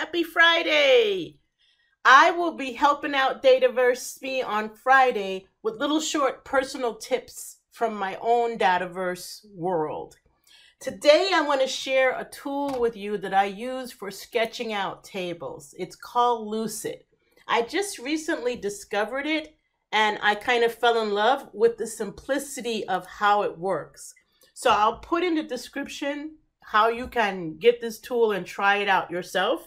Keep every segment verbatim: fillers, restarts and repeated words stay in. Happy Friday! I will be helping out Dataverse S M E on Friday with little short personal tips from my own Dataverse world. Today, I want to share a tool with you that I use for sketching out tables. It's called Lucid. I just recently discovered it, and I kind of fell in love with the simplicity of how it works. So I'll put in the description how you can get this tool and try it out yourself.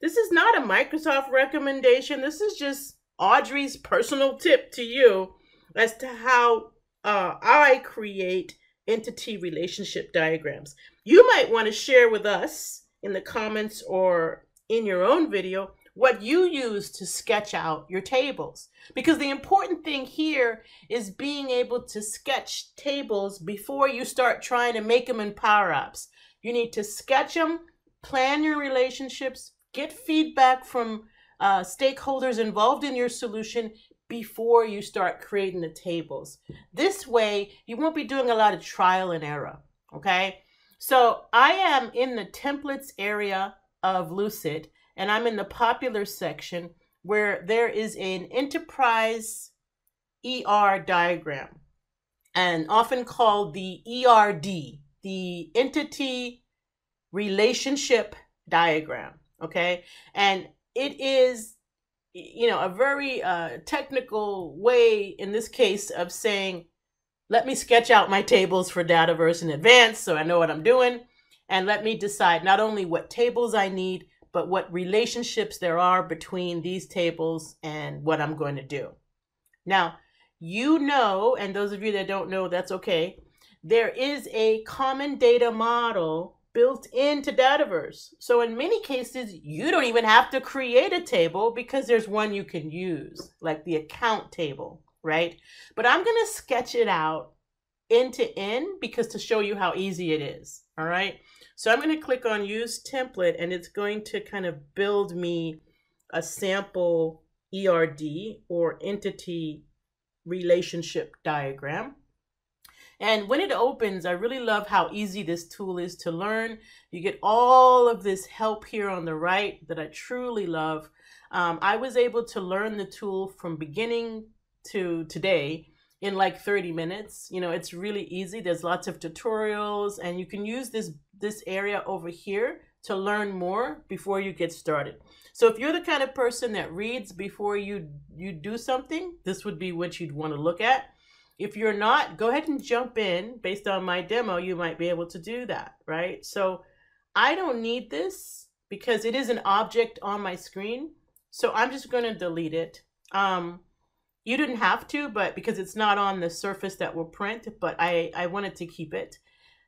This is not a Microsoft recommendation. This is just Audrey's personal tip to you as to how uh, I create entity relationship diagrams. You might want to share with us in the comments or in your own video what you use to sketch out your tables. Because the important thing here is being able to sketch tables before you start trying to make them in Power Apps. You need to sketch them, plan your relationships, get feedback from uh, stakeholders involved in your solution before you start creating the tables. This way, you won't be doing a lot of trial and error, okay? So I am in the templates area of Lucid, and I'm in the popular section where there is an enterprise E R diagram, and often called the E R D, the Entity Relationship Diagram, okay? And it is, you know, a very uh, technical way, in this case, of saying, let me sketch out my tables for Dataverse in advance so I know what I'm doing, and let me decide not only what tables I need, but what relationships there are between these tables and what I'm going to do. Now, you know, and those of you that don't know, that's okay. There is a common data model built into Dataverse. So in many cases, you don't even have to create a table because there's one you can use, like the account table, right? But I'm gonna sketch it out end to end because to show you how easy it is, all right? So I'm going to click on use template, and it's going to kind of build me a sample E R D or entity relationship diagram. And when it opens, I really love how easy this tool is to learn. You get all of this help here on the right that I truly love. Um, I was able to learn the tool from beginning to today in like thirty minutes. You know, it's really easy. There's lots of tutorials, and you can use this this area over here to learn more before you get started. So if you're the kind of person that reads before you you do something, this would be what you'd want to look at. If you're not, go ahead and jump in. Based on my demo, you might be able to do that, right? So I don't need this because it is an object on my screen. So I'm just going to delete it. Um, you didn't have to, but because it's not on the surface that will print, but I, I wanted to keep it.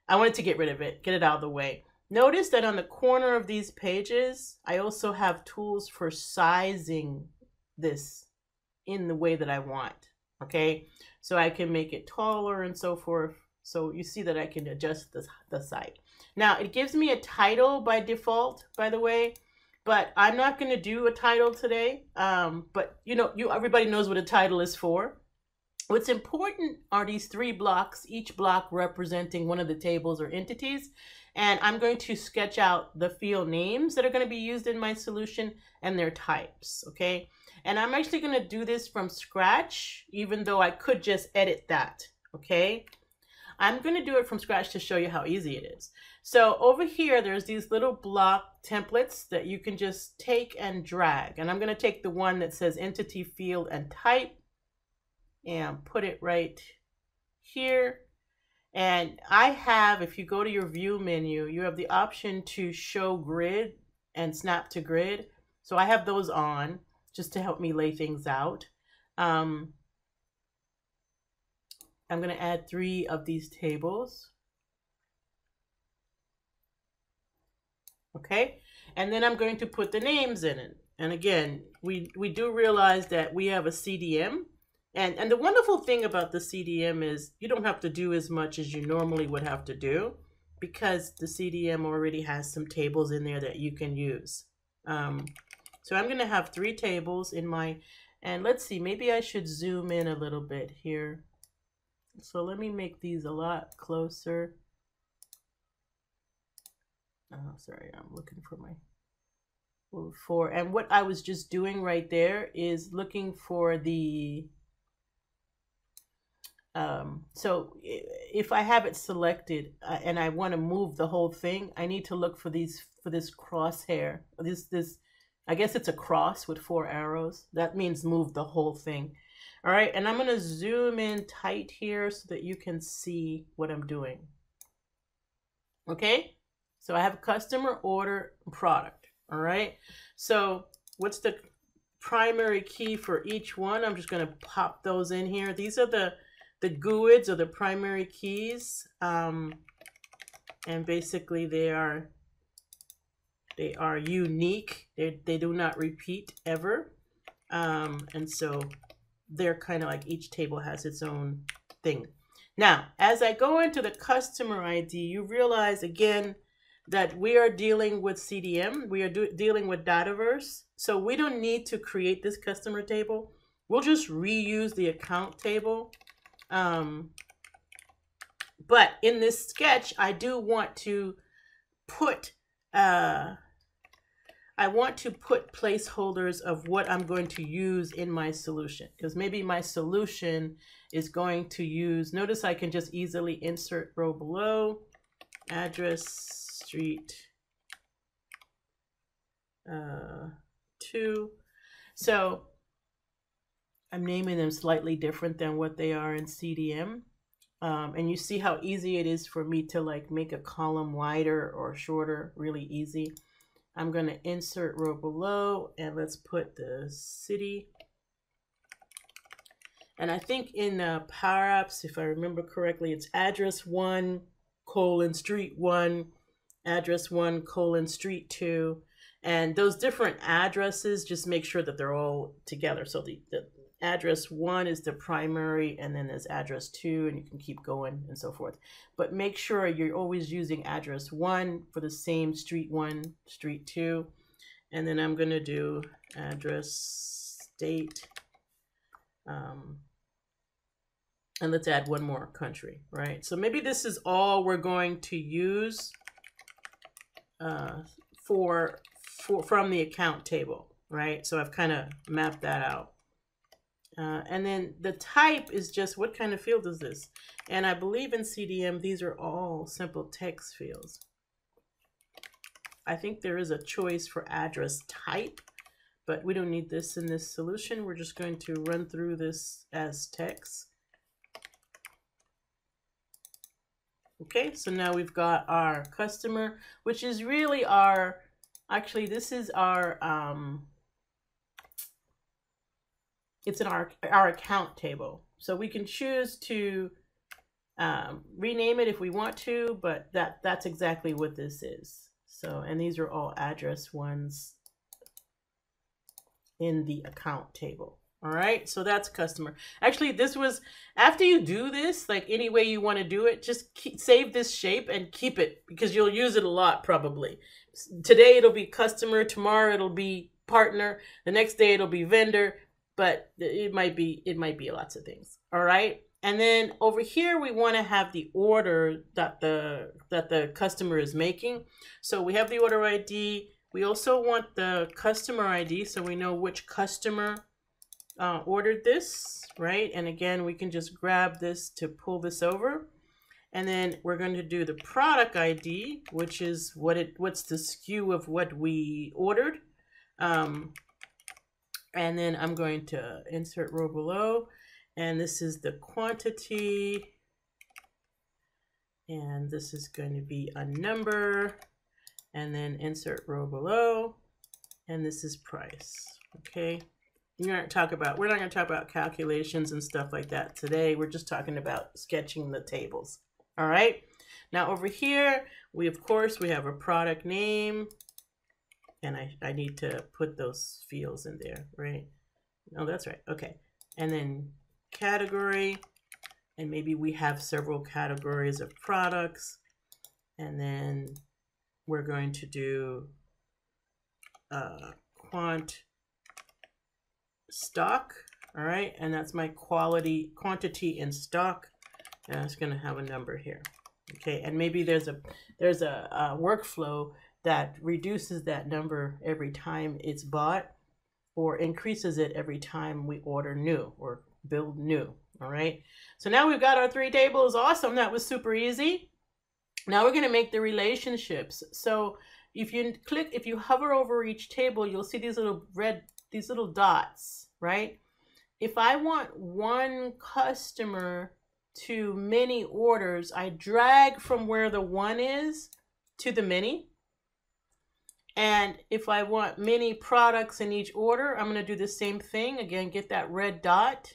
I wanted to get rid of it, get it out of the way. Notice that on the corner of these pages, I also have tools for sizing this in the way that I want, okay? So I can make it taller and so forth. So you see that I can adjust the, the site. Now, it gives me a title by default, by the way, but I'm not gonna do a title today, um, but you know, you everybody knows what a title is for. What's important are these three blocks, each block representing one of the tables or entities. And I'm going to sketch out the field names that are going to be used in my solution and their types, okay? And I'm actually going to do this from scratch, even though I could just edit that, okay? I'm going to do it from scratch to show you how easy it is. So over here, there's these little block templates that you can just take and drag. And I'm going to take the one that says entity, field, and type, and put it right here. And I have, if you go to your view menu, you have the option to show grid and snap to grid. So I have those on just to help me lay things out. Um, I'm gonna add three of these tables. Okay, and then I'm going to put the names in it. And again, we, we do realize that we have a C D M. And, and the wonderful thing about the C D M is you don't have to do as much as you normally would have to do because the C D M already has some tables in there that you can use. Um, so I'm going to have three tables in my, and let's see, maybe I should zoom in a little bit here. So let me make these a lot closer. Oh, sorry, I'm looking for my, for, and what I was just doing right there is looking for the, um, so if I have it selected uh, and I want to move the whole thing, I need to look for these, for this crosshair, this, this, I guess it's a cross with four arrows. That means move the whole thing. All right, and I'm going to zoom in tight here so that you can see what I'm doing. Okay, so I have a customer, order, product. All right, so what's the primary key for each one? I'm just going to pop those in here. These are the, the G U I Ds, or the primary keys. Um, and basically they are, they are unique. They, they do not repeat ever. Um, and so they're kind of like each table has its own thing. Now, as I go into the customer I D, you realize again that we are dealing with C D M. We are do dealing with Dataverse. So we don't need to create this customer table. We'll just reuse the account table. Um, but in this sketch, I do want to put uh, I want to put placeholders of what I'm going to use in my solution, because maybe my solution is going to use, notice I can just easily insert row below, address, street, uh, two. So I'm naming them slightly different than what they are in C D M. Um, and you see how easy it is for me to like make a column wider or shorter, really easy. I'm going to insert row below, and let's put the city. And I think in uh, Power Apps, if I remember correctly, it's address one, colon, street one, address one, colon, street two. And those different addresses, just make sure that they're all together. So the, the address one is the primary, and then there's address two, and you can keep going and so forth. But make sure you're always using address one for the same street one, street two. And then I'm going to do address state. Um, and let's add one more country, right? So maybe this is all we're going to use uh, for, for from the account table, right? So I've kind of mapped that out. Uh, and then the type is just what kind of field is this? And I believe in C D M, these are all simple text fields. I think there is a choice for address type, but we don't need this in this solution. We're just going to run through this as text. Okay, so now we've got our customer, which is really our, actually this is our, um, it's in our, our account table. So we can choose to um, rename it if we want to, but that, that's exactly what this is. So, and these are all address ones in the account table. All right, so that's customer. Actually, this was, after you do this, like any way you want to do it, just keep, save this shape and keep it, because you'll use it a lot probably. Today it'll be customer, tomorrow it'll be partner, the next day it'll be vendor, but it might be, it might be lots of things. All right. And then over here, we want to have the order that the, that the customer is making. So we have the order I D. We also want the customer I D, so we know which customer uh, ordered this, right? And again, we can just grab this to pull this over. And then we're going to do the product I D, which is what it, what's the S K U of what we ordered. Um, And then I'm going to insert row below, and this is the quantity, and this is going to be a number, and then insert row below, and this is price. Okay, we're not talk about we're not going to talk about calculations and stuff like that today. We're just talking about sketching the tables. All right. Now over here, we of course we have a product name. And I, I need to put those fields in there, right? No, that's right. Okay. And then category. And maybe we have several categories of products. And then we're going to do uh, quant stock. All right. And that's my quality, quantity in stock. And it's going to have a number here. Okay. And maybe there's a, there's a, a workflow that reduces that number every time it's bought or increases it every time we order new or build new. All right, so now we've got our three tables. Awesome, that was super easy. Now we're going to make the relationships. So if you click, if you hover over each table, you'll see these little red, these little dots, right? If I want one customer to many orders, I drag from where the one is to the many. And if I want many products in each order, I'm going to do the same thing. Again, get that red dot.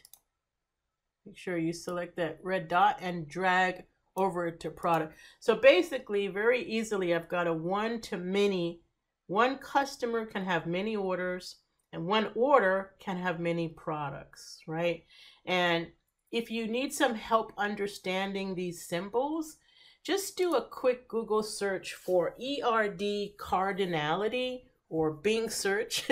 Make sure you select that red dot and drag over to product. So basically, very easily, I've got a one to many. One customer can have many orders, and one order can have many products, right? And if you need some help understanding these symbols, just do a quick Google search for E R D cardinality or Bing search,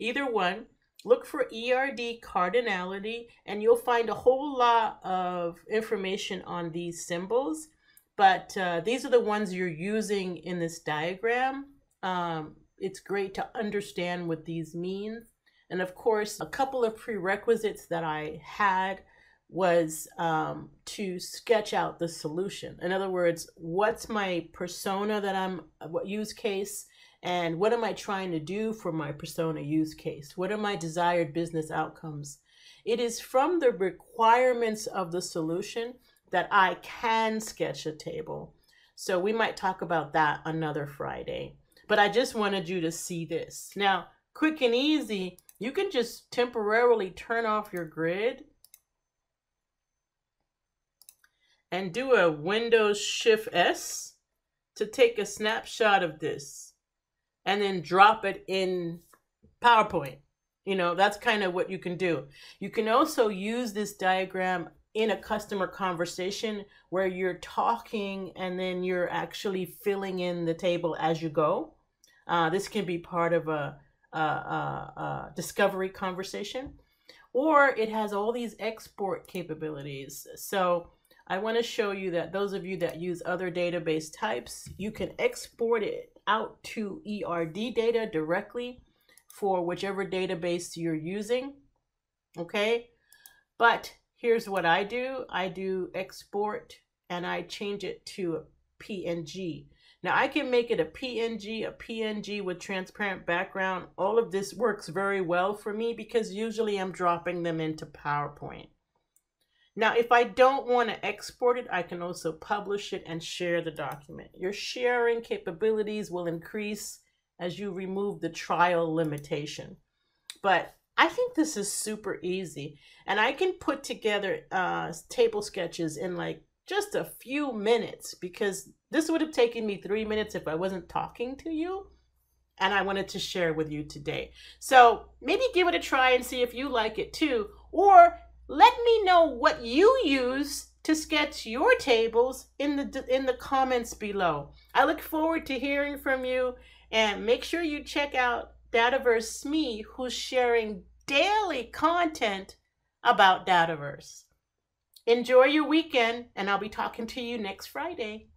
either one. Look for E R D cardinality and you'll find a whole lot of information on these symbols, but uh, these are the ones you're using in this diagram. Um, it's great to understand what these mean. And of course, a couple of prerequisites that I had was um, to sketch out the solution. In other words, what's my persona that I'm, what use case, and what am I trying to do for my persona use case? What are my desired business outcomes? It is from the requirements of the solution that I can sketch a table. So we might talk about that another Friday, but I just wanted you to see this. Now, quick and easy, you can just temporarily turn off your grid and do a Windows Shift S to take a snapshot of this and then drop it in PowerPoint. You know, that's kind of what you can do. You can also use this diagram in a customer conversation where you're talking and then you're actually filling in the table as you go. Uh, this can be part of a, a, a, a discovery conversation, or it has all these export capabilities. So I want to show you that those of you that use other database types, you can export it out to E R D data directly for whichever database you're using. Okay, but here's what I do. I do export and I change it to a P N G. Now I can make it a P N G, a P N G with transparent background. All of this works very well for me because usually I'm dropping them into PowerPoint. Now, if I don't want to export it, I can also publish it and share the document. Your sharing capabilities will increase as you remove the trial limitation. But I think this is super easy. And I can put together uh, table sketches in like just a few minutes, because this would have taken me three minutes if I wasn't talking to you. And I wanted to share with you today. So maybe give it a try and see if you like it too. Or let me know what you use to sketch your tables in the in the comments below. I look forward to hearing from you, and make sure you check out Dataverse S M E, who's sharing daily content about Dataverse. Enjoy your weekend, and I'll be talking to you next Friday.